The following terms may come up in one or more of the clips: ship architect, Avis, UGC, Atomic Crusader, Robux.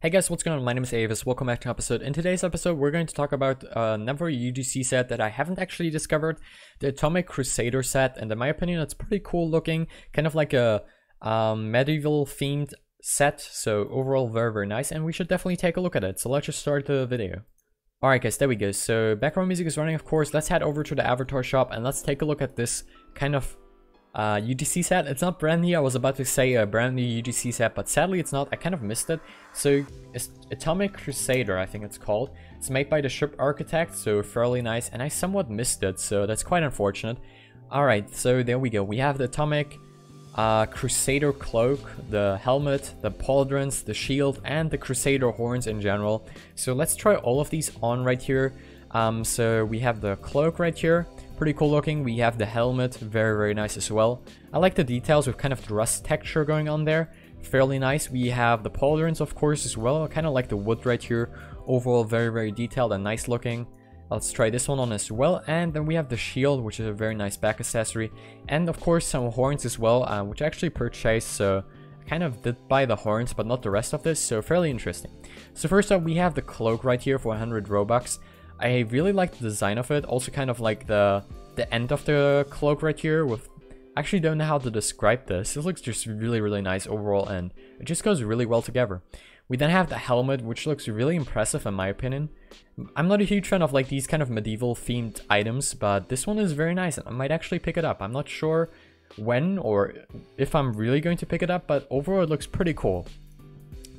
Hey guys, what's going on? My name is Avis, welcome back to an episode. In today's episode, we're going to talk about another UGC set that I haven't actually discovered, the Atomic Crusader set, and in my opinion, it's pretty cool looking, kind of like a medieval themed set, so overall very, very nice, and we should definitely take a look at it, so let's just start the video. Alright guys, there we go, so background music is running of course, let's head over to the avatar shop and let's take a look at this kind of UGC set. It's not brand new. I was about to say a brand new UGC set, but sadly it's not. I kind of missed it. So it's Atomic Crusader, I think it's called. It's made by the Ship Architect, so fairly nice, and I somewhat missed it, so that's quite unfortunate. Alright, so there we go. We have the Atomic Crusader cloak, the helmet, the pauldrons, the shield, and the Crusader horns in general. So let's try all of these on right here. So we have the cloak right here. Pretty cool looking. We have the helmet, very, very nice as well. I like the details with kind of rust texture going on there, fairly nice. We have the pauldrons of course as well. I kind of like the wood right here. Overall very, very detailed and nice looking. Let's try this one on as well. And then we have the shield, which is a very nice back accessory, and of course some horns as well, which I actually purchased, so I kind of did buy the horns but not the rest of this, so fairly interesting. So first up we have the cloak right here for 100 Robux. I really like the design of it, also kind of like the end of the cloak right here with, actually don't know how to describe this. It looks just really, really nice overall and it just goes really well together. We then have the helmet, which looks really impressive in my opinion. I'm not a huge fan of like these kind of medieval themed items, but this one is very nice and I might actually pick it up. I'm not sure when or if I'm really going to pick it up, but overall it looks pretty cool.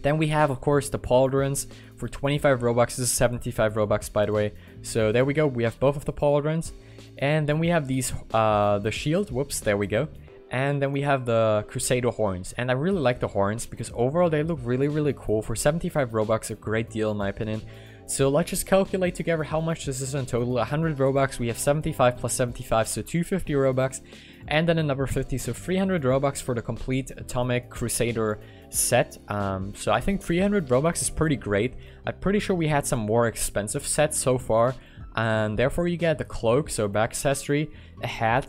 Then we have, of course, the pauldrons for 25 Robux. This is 75 Robux, by the way. So there we go. We have both of the pauldrons. And then we have these, the shield. Whoops, there we go. And then we have the Crusader horns. And I really like the horns because overall they look really, really cool. For 75 Robux, a great deal in my opinion. So let's just calculate together how much this is in total. 100 Robux, we have 75 plus 75, so 250 Robux. And then another 50, so 300 Robux for the complete Atomic Crusader set. So I think 300 Robux is pretty great. I'm pretty sure we had some more expensive sets so far. And therefore you get the cloak, so back accessory, a hat,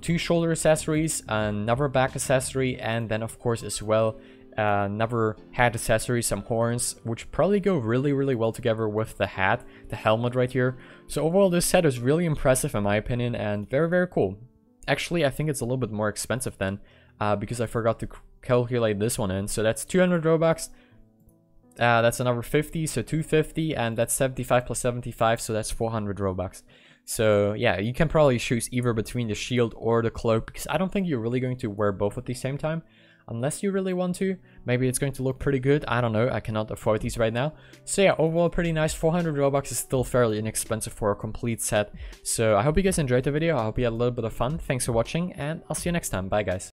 two shoulder accessories, another back accessory, and then of course as well another hat accessory, some horns, which probably go really, really well together with the hat, the helmet right here. So overall this set is really impressive in my opinion and very, very cool. Actually I think it's a little bit more expensive then, because I forgot to calculate this one in. So that's 200 Robux, that's another 50, so 250, and that's 75 plus 75, so that's 400 Robux. So yeah, you can probably choose either between the shield or the cloak, because I don't think you're really going to wear both at the same time. Unless you really want to, maybe it's going to look pretty good. I don't know, I cannot afford these right now. So yeah, overall pretty nice. 400 Robux is still fairly inexpensive for a complete set. So I hope you guys enjoyed the video. I hope you had a little bit of fun. Thanks for watching and I'll see you next time. Bye guys.